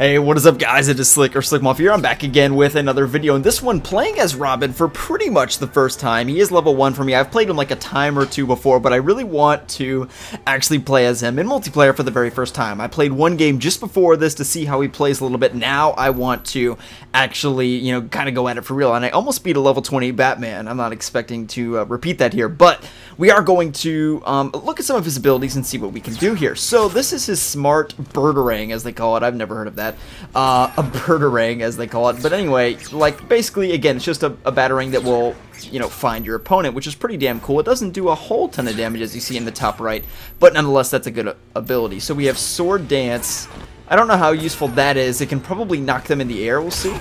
Hey, what is up guys, it is Slick, or Slcmof here. I'm back again with another video, and this one playing as Robin for pretty much the first time. He is level 1 for me. I've played him like a time or two before, but I really want to actually play as him in multiplayer for the very first time. I played one game just before this to see how he plays a little bit. Now I want to actually, you know, kind of go at it for real, and I almost beat a level 20 Batman. I'm not expecting to repeat that here, but we are going to look at some of his abilities and see what we can do here. So this is his smart birdering, as they call it. I've never heard of that. A birdering, as they call it. But anyway, like, basically, again, it's just a battering that will, you know, find your opponent, which is pretty damn cool. It doesn't do a whole ton of damage, as you see in the top right, but nonetheless, that's a good ability. So we have Sword Dance. I don't know how useful that is. It can probably knock them in the air, we'll see.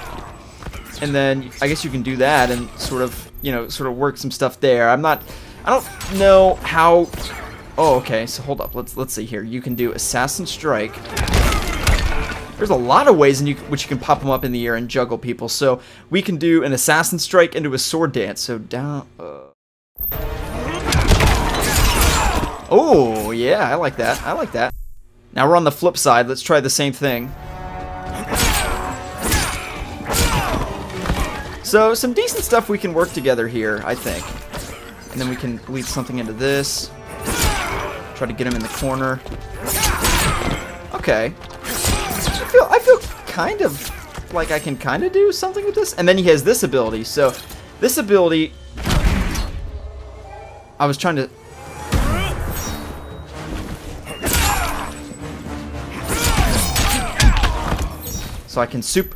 And then I guess you can do that and sort of, you know, sort of work some stuff there. I don't know how... Oh, okay, so hold up. Let's see here. You can do Assassin Strike. There's a lot of ways in which you can pop them up in the air and juggle people. So we can do an Assassin Strike into a Sword Dance. So down... Oh, yeah, I like that. I like that. Now we're on the flip side. Let's try the same thing. So some decent stuff we can work together here, I think. And then we can bleed something into this. Try to get him in the corner. Okay. I feel kind of like I can kind of do something with this. And then he has this ability. So this ability, I was trying to... So I can soup.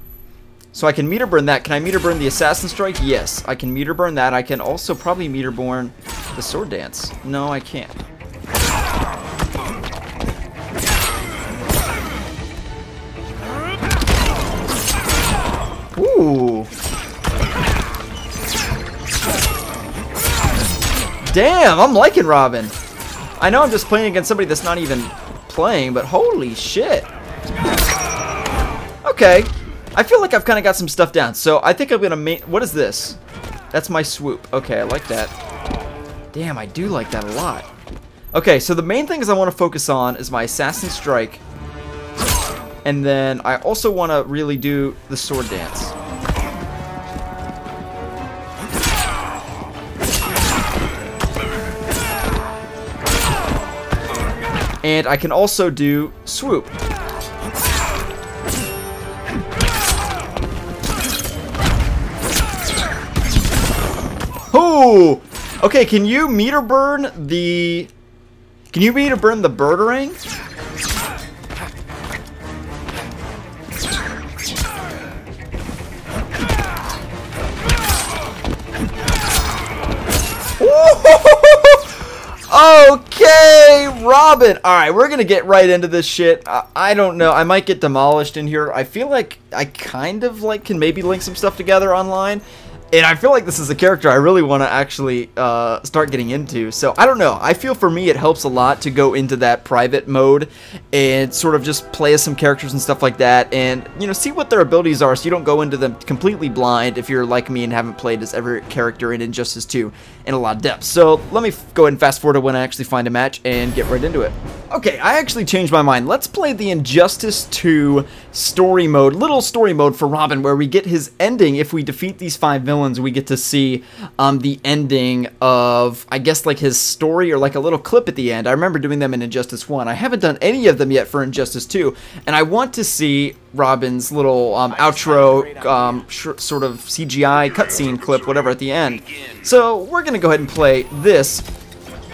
So I can meter burn that. Can I meter burn the Assassin Strike? Yes, I can meter burn that. I can also probably meter burn the Sword Dance. No, I can't. Ooh. Damn, I'm liking Robin. I know I'm just playing against somebody that's not even playing, but holy shit. Okay. I feel like I've kind of got some stuff down, so I think I'm going to make... What is this? That's my swoop. Okay, I like that. Damn, I do like that a lot. Okay, so the main things I want to focus on is my Assassin Strike. And then I also want to really do the Sword Dance. And I can also do swoop. Oh, okay. Can you meter burn the birdering? Okay, Robin. All right, we're gonna get right into this shit. I don't know. I might get demolished in here. I feel like I kind of like can maybe link some stuff together online. And I feel like this is a character I really want to actually start getting into. So, I don't know. I feel for me it helps a lot to go into that private mode and sort of just play as some characters and stuff like that. And, you know, see what their abilities are so you don't go into them completely blind if you're like me and haven't played as every character in Injustice 2 in a lot of depth. So, let me go ahead and fast forward to when I actually find a match and get right into it. Okay, I actually changed my mind. Let's play the Injustice 2 story mode, little story mode for Robin, where we get his ending if we defeat these 5 villains. We get to see the ending of, I guess, like his story or like a little clip at the end. I remember doing them in Injustice 1. I haven't done any of them yet for Injustice 2, and I want to see Robin's little outro sort of CGI cutscene clip, whatever, at the end. So we're going to go ahead and play this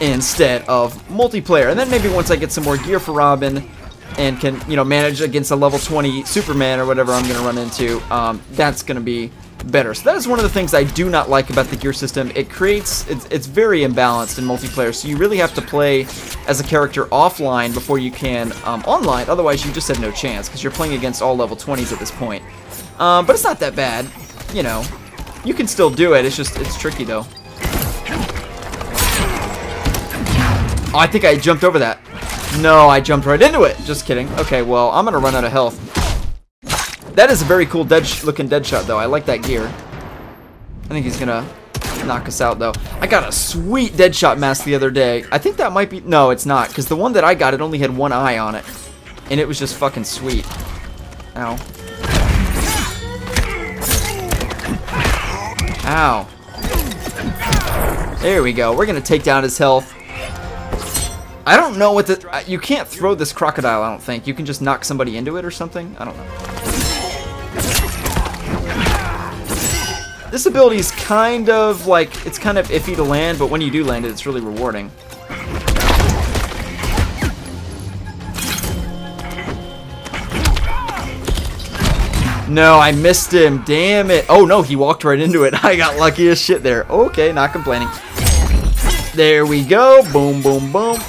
instead of multiplayer, and then maybe once I get some more gear for Robin and can, you know, manage against a level 20 Superman or whatever I'm going to run into, that's going to be better. So that is one of the things I do not like about the gear system. It creates, it's very imbalanced in multiplayer, so you really have to play as a character offline before you can online, otherwise you just have no chance because you're playing against all level 20s at this point. But it's not that bad, you know. You can still do it, it's just, it's tricky though. Oh, I think I jumped over that. No, I jumped right into it. Just kidding. Okay, well, I'm gonna run out of health. That is a very cool looking Deadshot, though. I like that gear. I think he's gonna knock us out, though. I got a sweet Deadshot mask the other day. I think that might be... No, it's not, because the one that I got, it only had one eye on it. And it was just fucking sweet. Ow. Ow. There we go. We're gonna take down his health. I don't know what the... You can't throw this crocodile, I don't think. You can just knock somebody into it or something? I don't know. This ability is kind of like... It's kind of iffy to land, but when you do land it, it's really rewarding. No, I missed him. Damn it. Oh, no, he walked right into it. I got lucky as shit there. Okay, not complaining. There we go. Boom, boom, boom.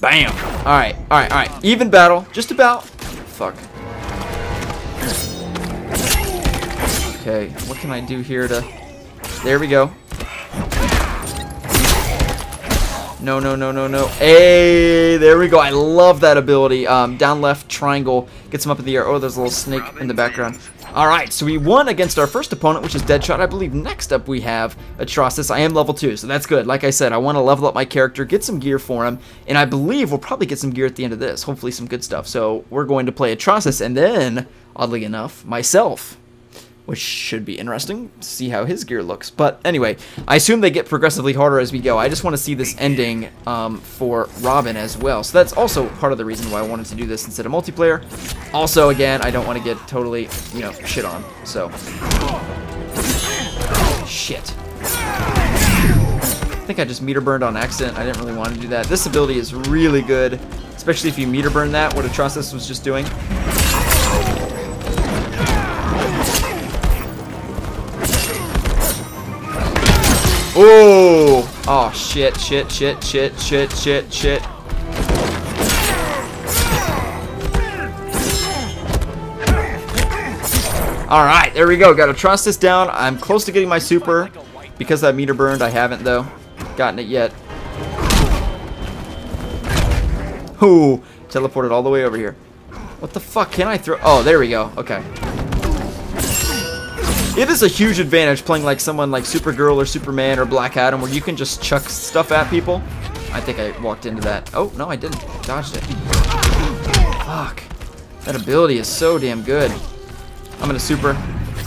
Bam. All right, all right, all right. Even battle. Just about. Fuck. Okay, what can I do here to... There we go. No, no, no, no, no. Hey, there we go. I love that ability. Down left triangle gets him up in the air. Oh, there's a little snake in the background. All right, so we won against our first opponent, which is Deadshot. I believe next up we have Atrocitus. I am level 2, so that's good. Like I said, I want to level up my character, get some gear for him, and I believe we'll probably get some gear at the end of this. Hopefully some good stuff. So we're going to play Atrocitus, and then, oddly enough, myself. Which should be interesting to see how his gear looks. But anyway, I assume they get progressively harder as we go. I just want to see this ending for Robin as well. So that's also part of the reason why I wanted to do this instead of multiplayer. Also, again, I don't want to get totally, you know, shit on. So. Shit. I think I just meter burned on accident. I didn't really want to do that. This ability is really good, especially if you meter burn that, what Atrocitus was just doing. Ooh. Oh, shit, shit, shit, shit, shit, shit, shit. Alright, there we go. Got Atrocitus down. I'm close to getting my super. Because I meter burned, I haven't, though. Gotten it yet. Ooh. Teleported all the way over here. What the fuck can I throw? Oh, there we go. Okay. It is a huge advantage playing like someone like Supergirl or Superman or Black Adam where you can just chuck stuff at people. I think I walked into that. Oh, no, I didn't. Dodged it. Fuck. That ability is so damn good. I'm gonna super.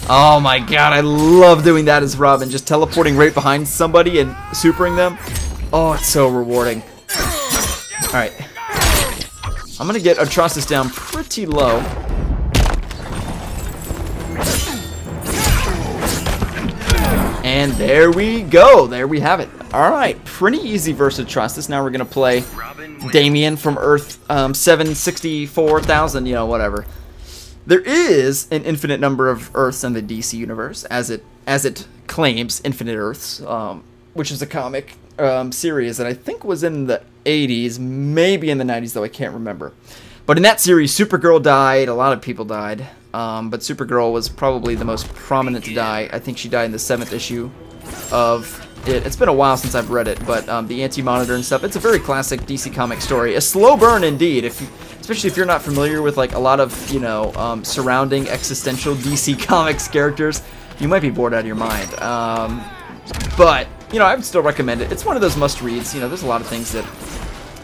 Oh my god, I love doing that as Robin. Just teleporting right behind somebody and supering them. Oh, it's so rewarding. Alright. I'm gonna get Atrocitus down pretty low. And there we go. There we have it. All right. Pretty easy versus Atrocitus. Now we're going to play Damian from Earth 764,000, you know, whatever. There is an infinite number of Earths in the DC Universe, as it claims, Infinite Earths, which is a comic series that I think was in the 80s, maybe in the 90s, though I can't remember. But in that series, Supergirl died. A lot of people died. But Supergirl was probably the most prominent to die. I think she died in the 7th issue of it. It's been a while since I've read it, but the anti-monitor and stuff. It's a very classic DC comic story. A slow burn indeed, especially if you're not familiar with like a lot of, you know, surrounding existential DC comics characters. You might be bored out of your mind. But, you know, I would still recommend it. It's one of those must-reads. You know, there's a lot of things that...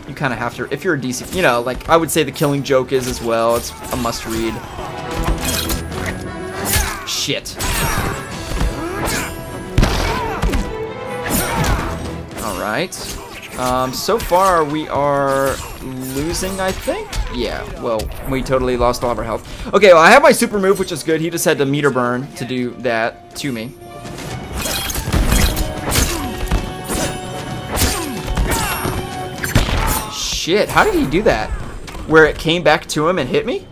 You kind of have to, if you're a DC, you know, like I would say The Killing Joke is as well. It's a must read. Shit. All right. So far we are losing, I think. Yeah, well, we totally lost all of our health. Okay, well, I have my super move, which is good. He just had to meter burn to do that to me. Shit, how did he do that? Where it came back to him and hit me?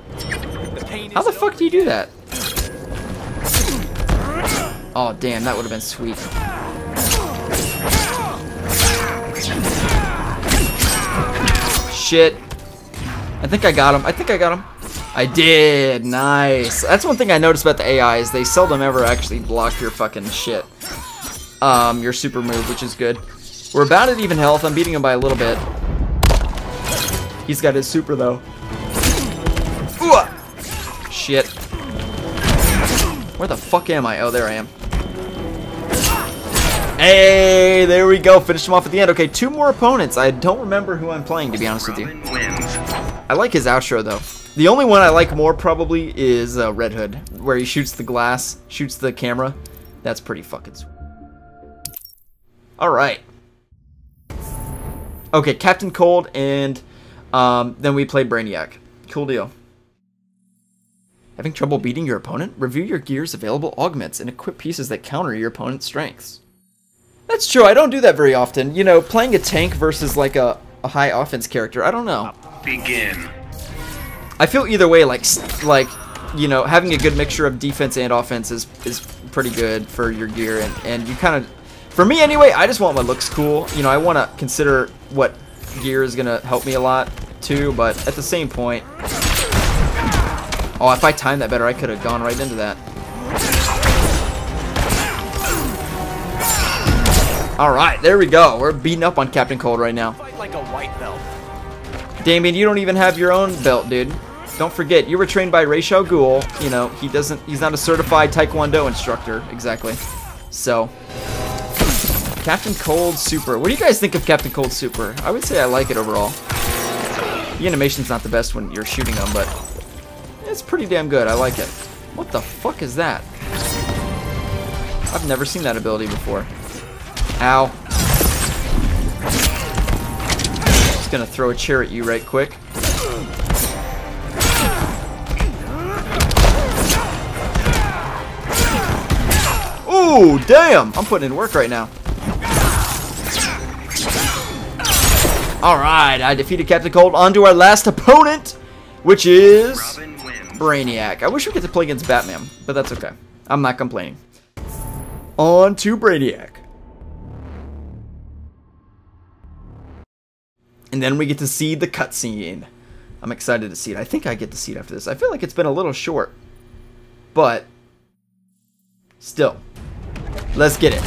How the fuck do you do that? Oh, damn, that would have been sweet. Shit. I think I got him. I think I got him. I did. Nice. That's one thing I noticed about the AI is they seldom ever actually block your fucking shit. Your super move, which is good. We're about at even health. I'm beating him by a little bit. He's got his super, though. Ooh! Shit. Where the fuck am I? Oh, there I am. Hey, there we go. Finished him off at the end. Okay, two more opponents. I don't remember who I'm playing, to be honest with you. I like his outro though. The only one I like more probably is Red Hood, where he shoots the glass, shoots the camera. That's pretty fucking sweet. Alright. Okay, Captain Cold, and then we play Brainiac. Cool deal. Having trouble beating your opponent? Review your gear's available augments and equip pieces that counter your opponent's strengths. That's true, I don't do that very often. You know, playing a tank versus like a high offense character, I don't know. Begin. I feel either way, like you know, having a good mixture of defense and offense is pretty good for your gear, and you kind of, for me anyway, I just want what looks cool. You know, I want to consider what gear is going to help me a lot too, but at the same point, oh, if I timed that better, I could have gone right into that. Alright, there we go. We're beating up on Captain Cold right now. Fight like a white belt. Damian, you don't even have your own belt, dude. Don't forget, you were trained by Ra's al Ghul. You know, he's not a certified Taekwondo instructor, exactly. So, Captain Cold Super. What do you guys think of Captain Cold Super? I would say I like it overall. The animation's not the best when you're shooting them, but it's pretty damn good. I like it. What the fuck is that? I've never seen that ability before. Ow. Gonna throw a chair at you right quick. Ooh, damn! I'm putting in work right now. Alright, I defeated Captain Cold. On to our last opponent, which is Brainiac. I wish we could play against Batman, but that's okay. I'm not complaining. On to Brainiac. And then we get to see the cutscene. I'm excited to see it. I think I get to see it after this. I feel like it's been a little short, but still, let's get it.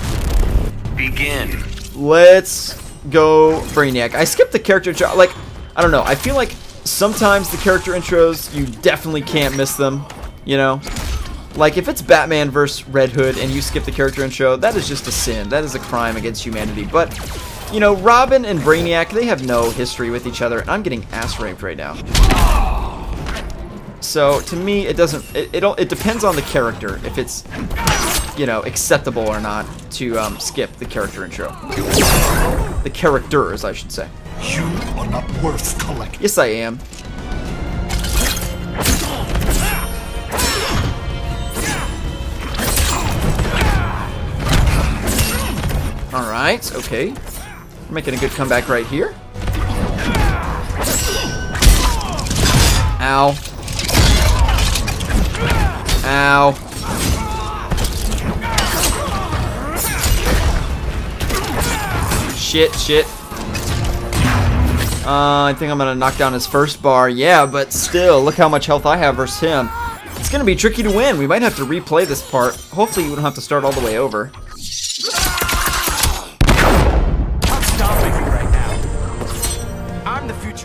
Begin. Let's go Brainiac. I skipped the character intro. Like, I don't know. I feel like sometimes the character intros, you definitely can't miss them, you know? Like, if it's Batman versus Red Hood and you skip the character intro, that is just a sin. That is a crime against humanity, but you know, Robin and Brainiac, they have no history with each other, and I'm getting ass-raped right now. So, to me, it doesn't, it depends on the character, if it's, you know, acceptable or not to skip the character intro. The characters, I should say. You are not worth collecting. Yes, I am. Alright, okay. We're making a good comeback right here. Ow. Ow. Shit, shit. I think I'm gonna knock down his first bar. Yeah, but still, look how much health I have versus him. It's gonna be tricky to win. We might have to replay this part. Hopefully you don't have to start all the way over.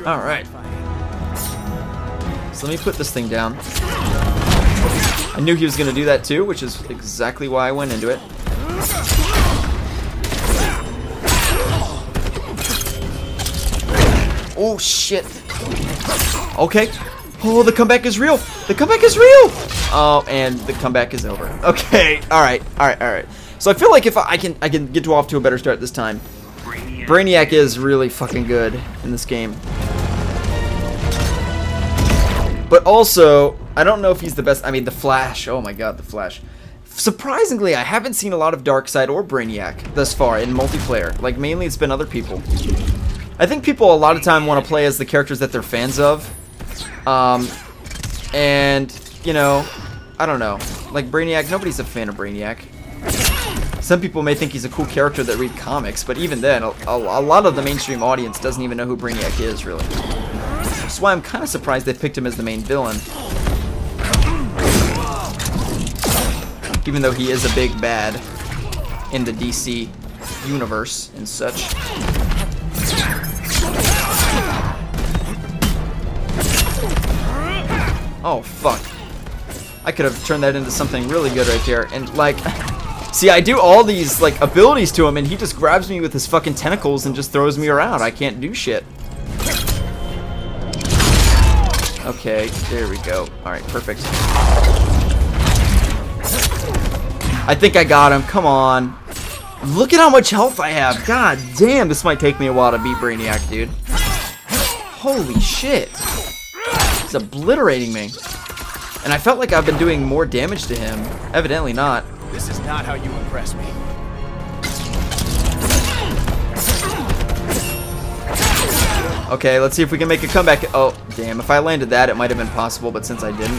Alright. So let me put this thing down. I knew he was going to do that too, which is exactly why I went into it. Oh shit. Okay. Oh, the comeback is real. The comeback is real. Oh, and the comeback is over. Okay. Alright. Alright. Alright. So I feel like if I can get off to a better start this time. Brainiac is really fucking good in this game. But also, I don't know if he's the best. I mean, the Flash. Oh my god, the Flash. Surprisingly, I haven't seen a lot of Darkseid or Brainiac thus far in multiplayer. Like, mainly it's been other people. I think people a lot of time want to play as the characters that they're fans of. And, you know, I don't know. Like, Brainiac, nobody's a fan of Brainiac. Some people may think he's a cool character that read comics, but even then, a lot of the mainstream audience doesn't even know who Brainiac is, really. That's why I'm kind of surprised they picked him as the main villain. Even though he is a big bad in the DC universe and such. Oh, fuck. I could have turned that into something really good right there, and like... See, I do all these, like, abilities to him, and he just grabs me with his fucking tentacles and just throws me around. I can't do shit. Okay, there we go. Alright, perfect. I think I got him. Come on. Look at how much health I have. God damn, this might take me a while to beat Brainiac, dude. Holy shit. He's obliterating me. And I felt like I've been doing more damage to him. Evidently not. This is not how you impress me. Okay, let's see if we can make a comeback. Oh, damn. If I landed that, it might have been possible, but since I didn't,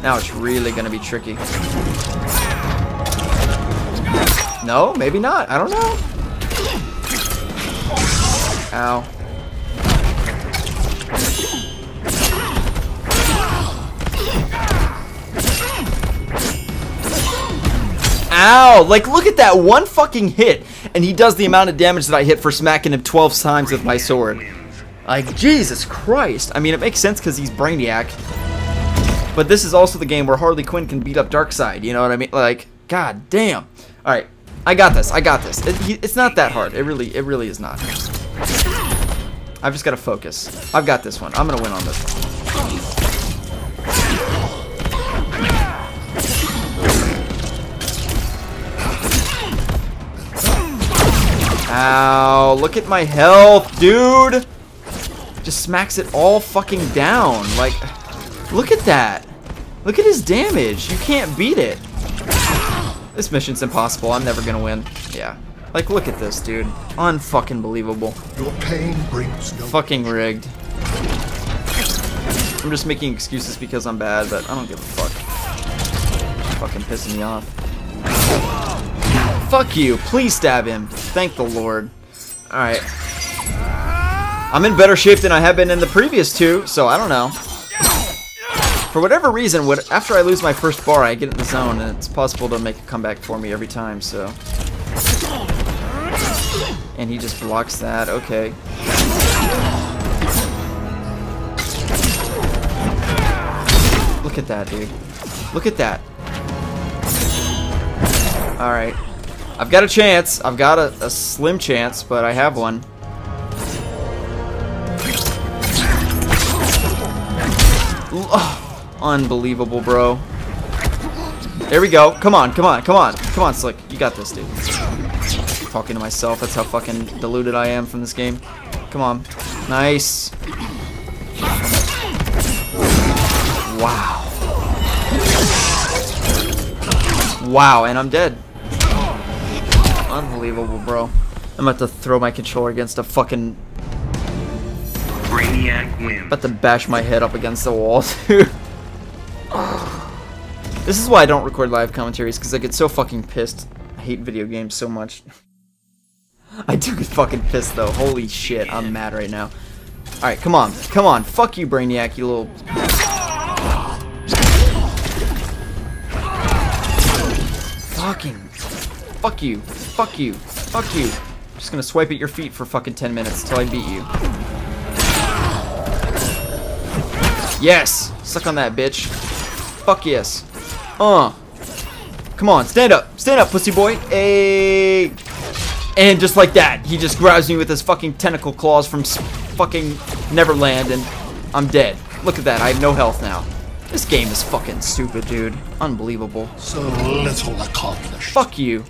now it's really going to be tricky. No, maybe not. I don't know. Ow. Ow! Like, look at that one fucking hit, and he does the amount of damage that I hit for smacking him 12 times with my sword. Like, Jesus Christ. I mean, it makes sense because he's Brainiac, but this is also the game where Harley Quinn can beat up Darkseid, you know what I mean? Like, god damn. Alright, I got this, I got this. It's not that hard, it really is not. I've just got to focus. I've got this one, I'm going to win on this one. Ow, look at my health, dude. Just smacks it all fucking down. Like, look at that. Look at his damage. You can't beat it. This mission's impossible. I'm never gonna win. Yeah. Like, look at this, dude. Unfucking believable. Your pain brings no fucking rigged. I'm just making excuses because I'm bad, but I don't give a fuck. It's fucking pissing me off. Fuck you. Please stab him. Thank the Lord. Alright. I'm in better shape than I have been in the previous two, so I don't know. For whatever reason, after I lose my first bar, I get in the zone, and it's possible to make a comeback for me every time, so. And he just blocks that. Okay. Look at that, dude. Look at that. Alright. I've got a chance. I've got a slim chance, but I have one. Oh, unbelievable, bro. There we go. Come on, come on, come on. Come on, Slick. You got this, dude. I'm talking to myself. That's how fucking deluded I am from this game. Come on. Nice. Wow. Wow, and I'm dead. Unbelievable, bro. I'm about to throw my controller against a fucking... Brainiac win. I'm about to bash my head up against the wall, dude. This is why I don't record live commentaries, because I get so fucking pissed. I hate video games so much. I do get fucking pissed, though. Holy shit, I'm mad right now. Alright, come on. Come on. Fuck you, Brainiac, you little... Fucking... Fuck you. Fuck you. Fuck you. I'm just gonna swipe at your feet for fucking 10 minutes until I beat you. Yes! Suck on that, bitch. Fuck yes. Come on, stand up. Stand up, pussy boy. Hey. And just like that, he just grabs me with his fucking tentacle claws from fucking Neverland, and I'm dead. Look at that, I have no health now. This game is fucking stupid, dude. Unbelievable. So little accomplished. Fuck you.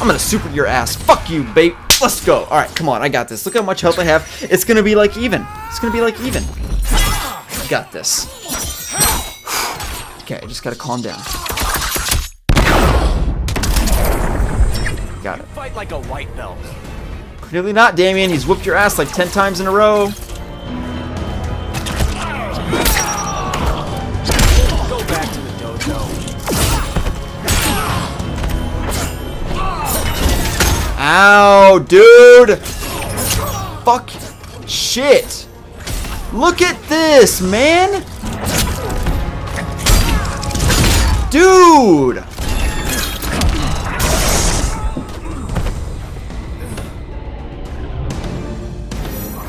I'm gonna super your ass. Fuck you, babe. Let's go. Alright, come on. I got this. Look how much health I have. It's gonna be like even. It's gonna be like even. I got this. Okay, I just gotta calm down. Got it. Fight like a white belt. Clearly not, Damian. He's whooped your ass like 10 times in a row. Ow, dude! Fuck. Shit. Look at this, man! Dude!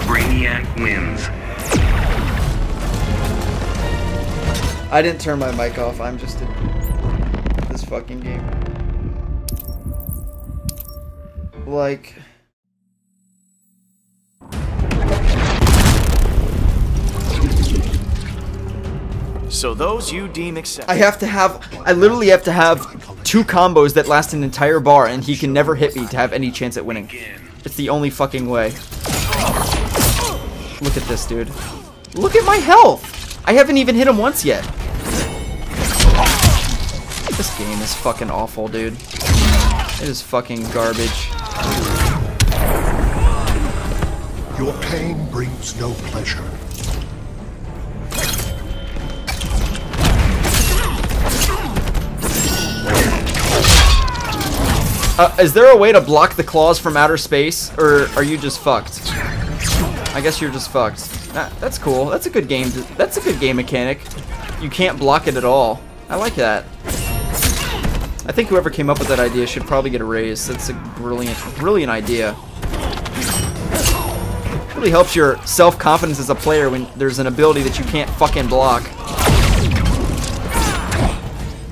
Brainiac wins. I didn't turn my mic off, I'm just in this fucking game. Like... So those you deem acceptable. I literally have to have two combos that last an entire bar, and he can never hit me to have any chance at winning. It's the only fucking way. Look at this, dude. Look at my health! I haven't even hit him once yet. This game is fucking awful, dude. It is fucking garbage. Your pain brings no pleasure. Is there a way to block the claws from outer space, or are you just fucked? I guess you're just fucked. That's cool. That's a good game. That's a good game mechanic. You can't block it at all. I like that. I think whoever came up with that idea should probably get a raise. That's a brilliant, brilliant idea. It really helps your self-confidence as a player when there's an ability that you can't fucking block.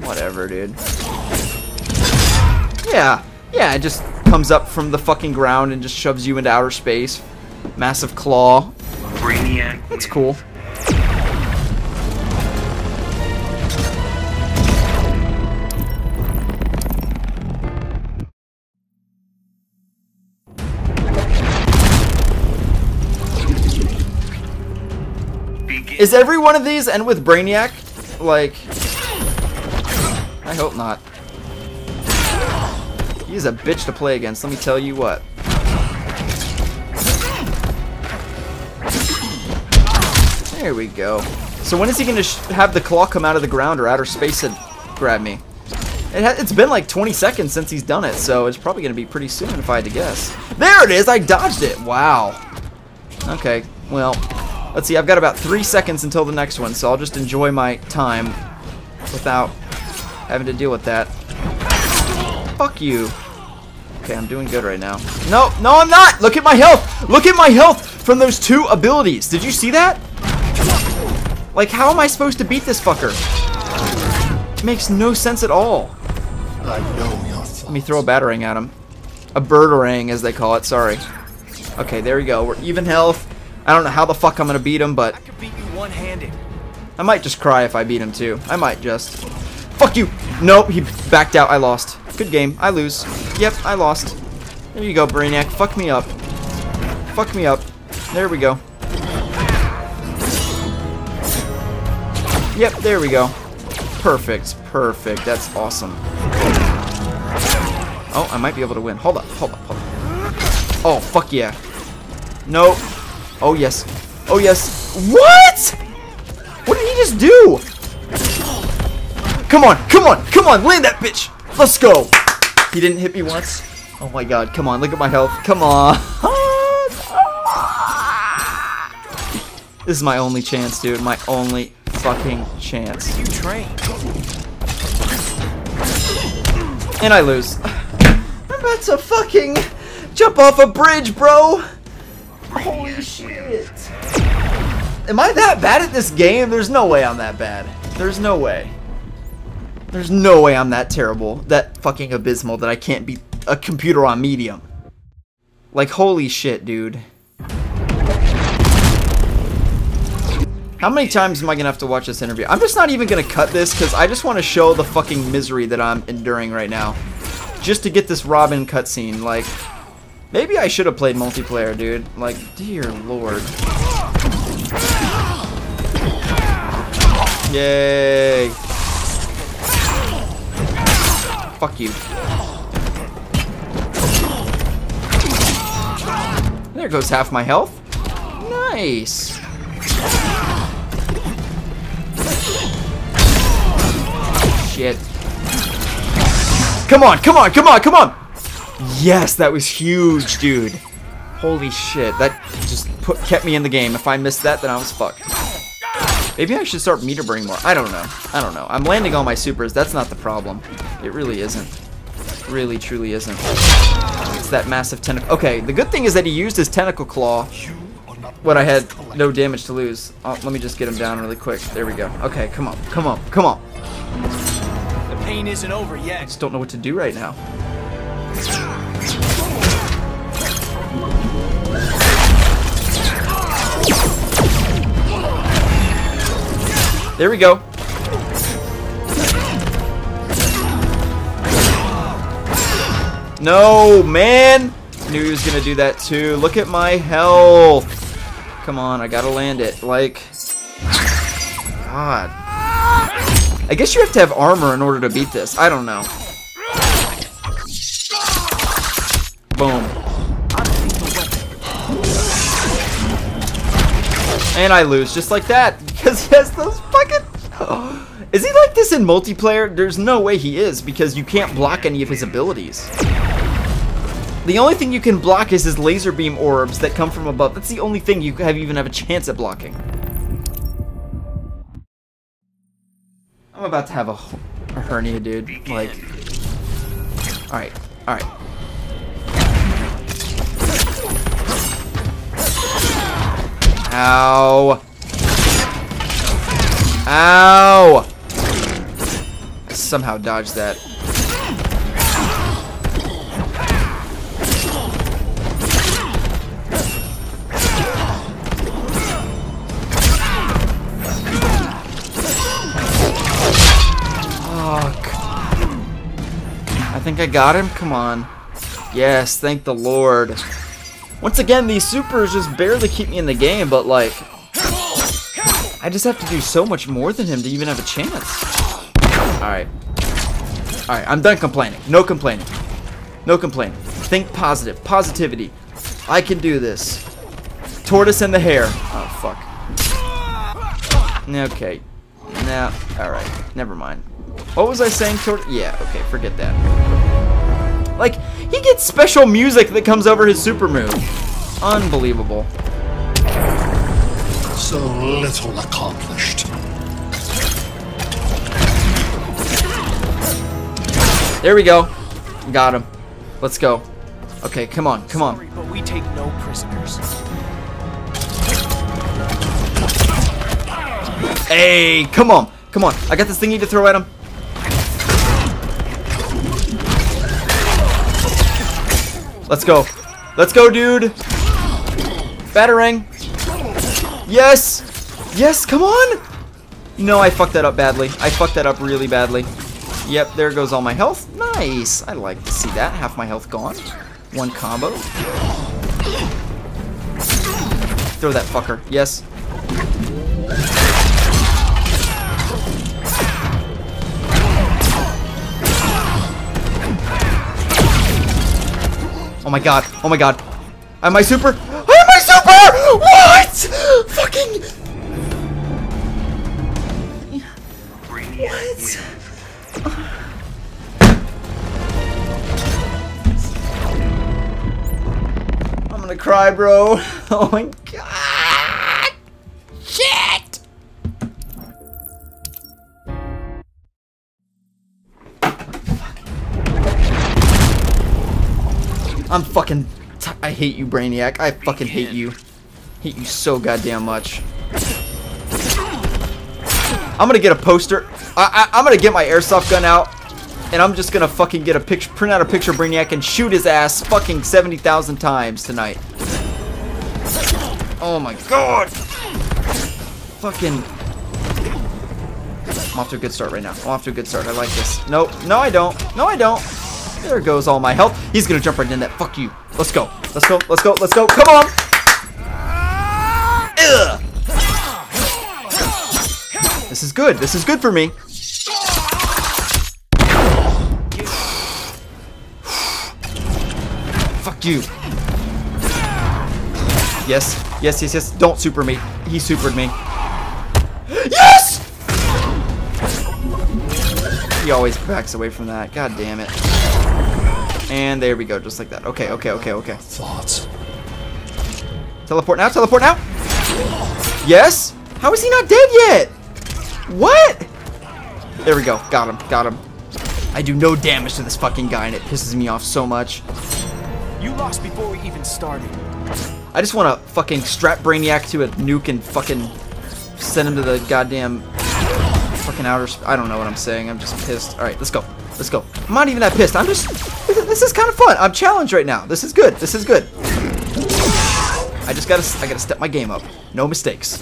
Whatever, dude. Yeah. Yeah, it just comes up from the fucking ground and just shoves you into outer space. Massive claw. Brainiac. That's cool. Is every one of these end with Brainiac? Like, I hope not. He's a bitch to play against, let me tell you what. There we go. So when is he going to have the claw come out of the ground or outer space and grab me? It's been like 20 seconds since he's done it, so it's probably going to be pretty soon if I had to guess. There it is! I dodged it! Wow. Okay, well, let's see. I've got about 3 seconds until the next one, so I'll just enjoy my time without having to deal with that. Fuck you. Okay, I'm doing good right now. No, no, I'm not! Look at my health! Look at my health from those two abilities! Did you see that? Like, how am I supposed to beat this fucker? It makes no sense at all. I know your thoughts. Let me throw a batarang at him. A birdarang, as they call it. Sorry. Okay, there we go. We're even health. I don't know how the fuck I'm gonna beat him, but I could beat you one-handed. I might just cry if I beat him too. I might just. Fuck you! Nope, he backed out. I lost. Good game. I lose. Yep, I lost. There you go, Brainiac. Fuck me up. Fuck me up. There we go. Yep, there we go. Perfect, perfect. That's awesome. Oh, I might be able to win. Hold up, hold up, hold up. Oh, fuck yeah. No. Oh, yes. Oh, yes. What? What did he just do? Come on, come on, come on. Land that bitch. Let's go. He didn't hit me once. Oh, my God. Come on. Look at my health. Come on. This is my only chance, dude. My only fucking chance. Where did you train? And I lose. I'm about to fucking jump off a bridge, bro. Holy shit. Am I that bad at this game? There's no way I'm that bad. There's no way. There's no way I'm that terrible. That fucking abysmal that I can't beat a computer on medium. Like, holy shit, dude. How many times am I gonna have to watch this interview? I'm just not even gonna cut this because I just want to show the fucking misery that I'm enduring right now. Just to get this Robin cutscene. Like, maybe I should have played multiplayer, dude. Like, dear lord. Yay. Fuck you. There goes half my health. Nice. Shit. Come on, come on, come on, come on! Yes, that was huge, dude. Holy shit, that just kept me in the game. If I missed that, then I was fucked. Maybe I should start metering more. I don't know. I don't know. I'm landing on my supers. That's not the problem. It really isn't. It really, truly isn't. It's that massive tentacle. Okay, the good thing is that he used his tentacle claw when I had no damage to lose. Oh, let me just get him down really quick. There we go. Okay, come on, come on, come on. The pain isn't over yet. I just don't know what to do right now. There we go. No, man! Knew he was gonna do that too. Look at my health. Come on, I gotta land it. Like, God. I guess you have to have armor in order to beat this. I don't know. Boom. And I lose just like that because he has those fucking... Oh. Is he like this in multiplayer? There's no way he is, because you can't block any of his abilities. The only thing you can block is his laser beam orbs that come from above. That's the only thing you even have a chance at blocking. I'm about to have a hernia, dude. Like, alright, alright. Ow. Ow! I somehow dodged that. I think I got him. Come on. Yes, thank the Lord. Once again, these supers just barely keep me in the game, but like, I just have to do so much more than him to even have a chance. Alright. Alright, I'm done complaining. No complaining. No complaining. Think positive. Positivity. I can do this. Tortoise and the hare. Oh, fuck. Okay. Now, alright. Never mind. What was I saying? Yeah, okay, forget that. Like, he gets special music that comes over his super move. Unbelievable. So little accomplished. There we go. Got him. Let's go. Okay, come on, come on. Sorry, but we take no prisoners. Hey, come on, come on. I got this thingy to throw at him. Let's go. Let's go, dude. Batarang. Yes. Yes, come on. No, I fucked that up badly. I fucked that up really badly. Yep, there goes all my health. Nice. I like to see that. Half my health gone. One combo. Throw that fucker. Yes. Oh my god, oh my god. Am I super? Am I super? What? Fucking. What? I'm gonna cry, bro. Oh my god. Shit. I'm fucking... I hate you, Brainiac. I fucking hate you. Hate you so goddamn much. I'm gonna get a poster. I'm gonna get my airsoft gun out, and I'm just gonna fucking get a picture, print out a picture of Brainiac and shoot his ass fucking 70,000 times tonight. Oh my god! Fucking... I'm off to a good start right now. I'm off to a good start. I like this. Nope. No, I don't. No, I don't. There goes all my health. He's gonna jump right in that. Fuck you. Let's go. Let's go. Let's go. Let's go. Come on. Ugh. This is good. This is good for me. Fuck you. Yes. Yes, yes, yes. Don't super me. He supered me. Yes! He always backs away from that. God damn it. And there we go, just like that. Okay, okay, okay, okay. Thoughts. Teleport now, teleport now! Yes? How is he not dead yet? What? There we go, got him, got him. I do no damage to this fucking guy and it pisses me off so much. You lost before we even started. I just want to fucking strap Brainiac to a nuke and fucking send him to the goddamn fucking outer space. I don't know what I'm saying, I'm just pissed. Alright, let's go. Let's go. I'm not even that pissed. I'm just... This is kind of fun. I'm challenged right now. This is good. This is good. I gotta step my game up. No mistakes.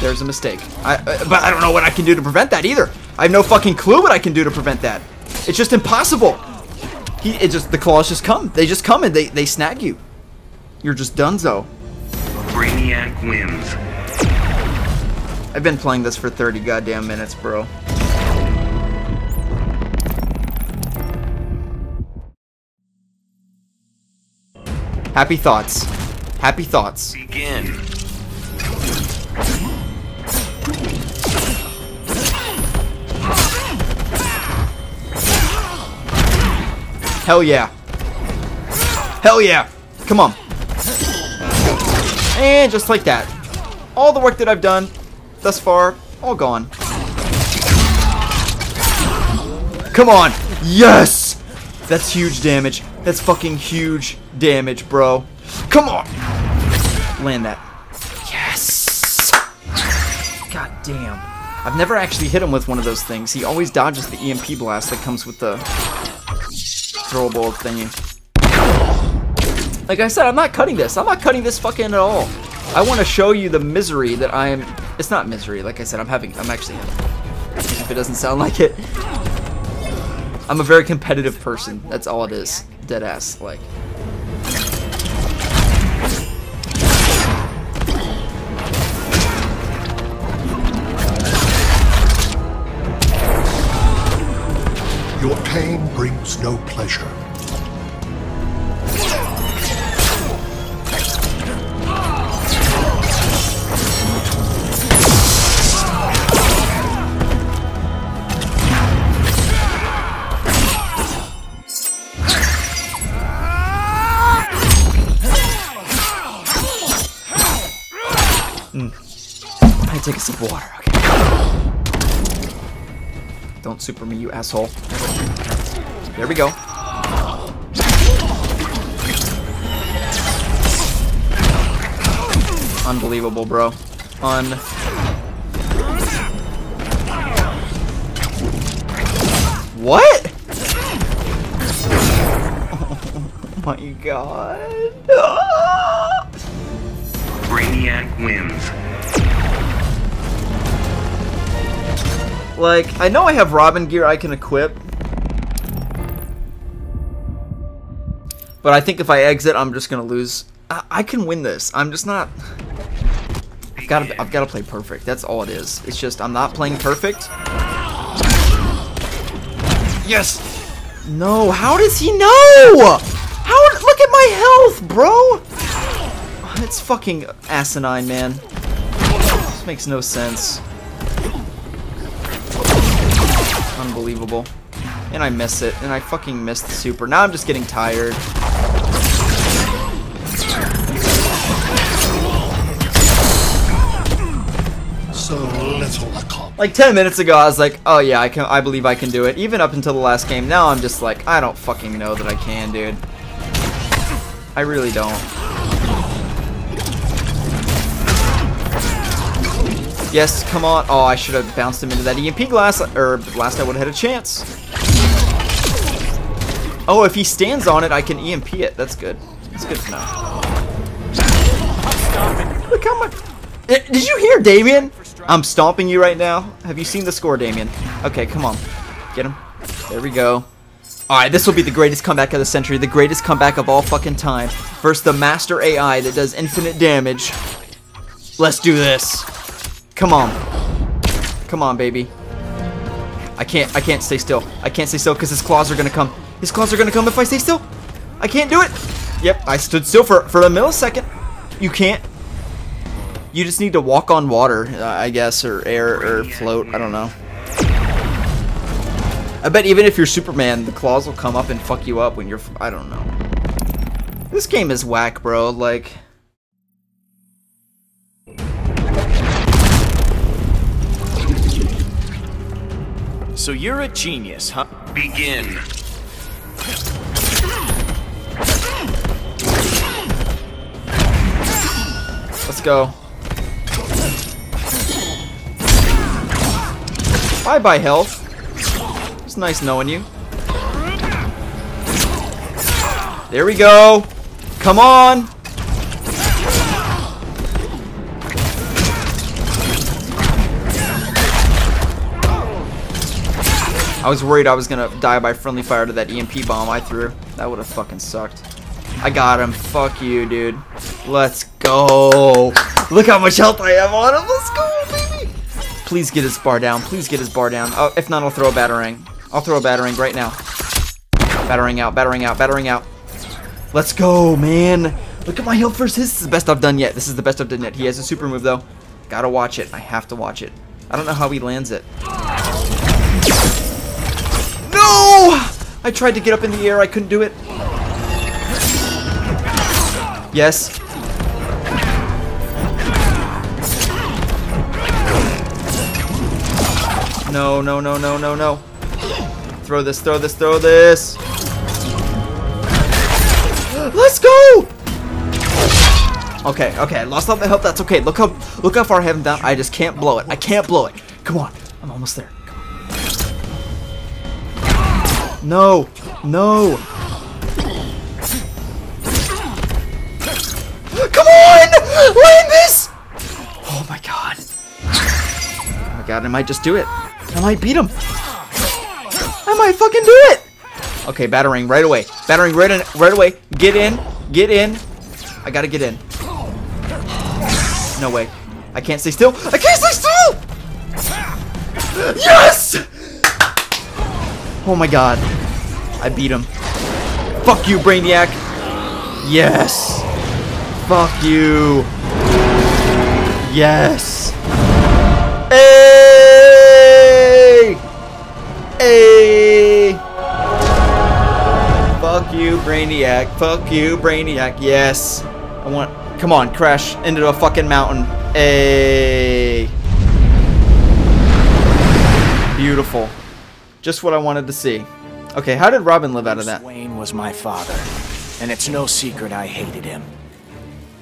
There's a mistake. But I don't know what I can do to prevent that either. I have no fucking clue what I can do to prevent that. It's just impossible. It just, the claws just come. They just come and they snag you. You're just donezo. Brainiac wins. I've been playing this for 30 goddamn minutes, bro. Happy thoughts. Happy thoughts. Begin. Hell yeah. Hell yeah. Come on. And just like that. All the work that I've done thus far, all gone. Come on. Yes! That's huge damage. That's fucking huge damage, bro. Come on. Land that. Yes! God damn. I've never actually hit him with one of those things. He always dodges the EMP blast that comes with the throwable thingy. Like I said, I'm not cutting this. I'm not cutting this fucking at all. I want to show you the misery that I am. It's not misery. Like I said, I'm actually having. If it doesn't sound like it. I'm a very competitive person. That's all it is. Deadass, like. Your pain brings no pleasure. Take a sip of water, okay. Don't super me, you asshole. There we go. Unbelievable, bro. What? Oh my god. Brainiac wins. Like, I know I have Robin gear I can equip. But I think if I exit, I'm just gonna lose. I can win this. I'm just not. I've gotta play perfect. That's all it is. It's just, I'm not playing perfect. Yes! No, how does he know? Look at my health, bro! It's fucking asinine, man. This makes no sense. Unbelievable. And I miss it. And I fucking miss the super. Now I'm just getting tired. So little. Like 10 minutes ago, I was like, oh yeah, I believe I can do it. Even up until the last game. Now I'm just like, I don't fucking know that I can, dude. I really don't. Yes, come on. Oh, I should have bounced him into that EMP glass, or blast. I would have had a chance. Oh, if he stands on it, I can EMP it. That's good. That's good to know. Look how much. Did you hear, Damian? I'm stomping you right now. Have you seen the score, Damian? Okay, come on. Get him. There we go. Alright, this will be the greatest comeback of the century. The greatest comeback of all fucking time. Versus the master AI that does infinite damage. Let's do this. Come on. Come on, baby. I can't stay still. I can't stay still because his claws are going to come. His claws are going to come if I stay still. I can't do it. Yep, I stood still for a millisecond. You can't. You just need to walk on water, I guess, or air, or float. I don't know. I bet even if you're Superman, the claws will come up and fuck you up when you're... I don't know. This game is whack, bro. Like... So you're a genius, huh? Begin. Let's go. Bye-bye, health. It's nice knowing you. There we go. Come on. I was worried I was gonna die by friendly fire to that EMP bomb I threw. That would have fucking sucked. I got him. Fuck you, dude. Let's go. Look how much health I have on him. Let's go, baby. Please get his bar down. Please get his bar down. Oh, if not, I'll throw a Batarang. I'll throw a Batarang right now. Batarang out. Batarang out. Batarang out. Let's go, man. Look at my health versus his. This is the best I've done yet. This is the best I've done yet. He has a super move, though. Gotta watch it. I have to watch it. I don't know how he lands it. No! I tried to get up in the air. I couldn't do it. Yes. No, no, no, no, no, no. Throw this, throw this, throw this. Let's go! Okay, okay, I lost all my health. That's okay. Look how far I have him down. I just can't blow it. I can't blow it. Come on. I'm almost there. Come on. No. No. Come on! Land this! Oh my god. Oh my god, I might just do it. I might beat him. I might fucking do it! Okay, Batarang right away. Batarang right in, right away. Get in. Get in. I gotta get in. No way. I can't stay still. I can't stay still! Yes! Oh my god. I beat him. Fuck you, Brainiac. Yes. Fuck you. Yes. Hey! Hey! Fuck you, Brainiac. Fuck you, Brainiac. Yes. I want... Come on, crash into a fucking mountain. Ayy. Beautiful. Just what I wanted to see. Okay, how did Robin live out of that? Bruce Wayne was my father, and it's no secret I hated him.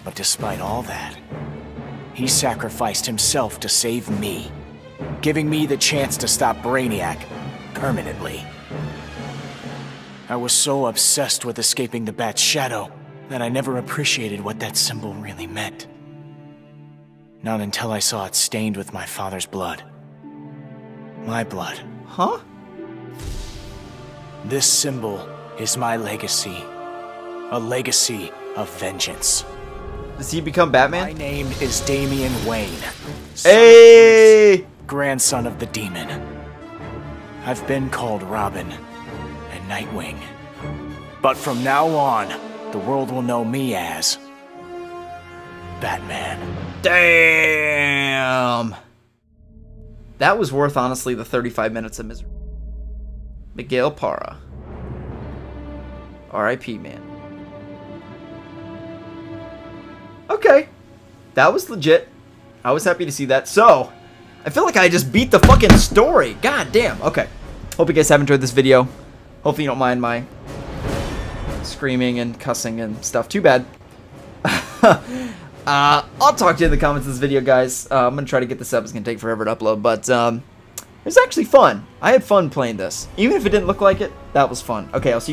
But despite all that, he sacrificed himself to save me, giving me the chance to stop Brainiac permanently. I was so obsessed with escaping the Bat's shadow that I never appreciated what that symbol really meant. Not until I saw it stained with my father's blood. My blood. Huh? This symbol is my legacy. A legacy of vengeance. Does he become Batman? My name is Damian Wayne. Hey! Grandson of the demon. I've been called Robin and Nightwing. But from now on, the world will know me as Batman. Damn! That was worth, honestly, the 35 minutes of misery. Miguel Parra. R.I.P., man. Okay. That was legit. I was happy to see that. So, I feel like I just beat the fucking story. God damn. Okay. Hope you guys have enjoyed this video. Hopefully you don't mind my... screaming and cussing and stuff. Too bad. I'll talk to you in the comments of this video, guys. I'm going to try to get this up. It's going to take forever to upload, but it was actually fun. I had fun playing this. Even if it didn't look like it, that was fun. Okay, I'll see you.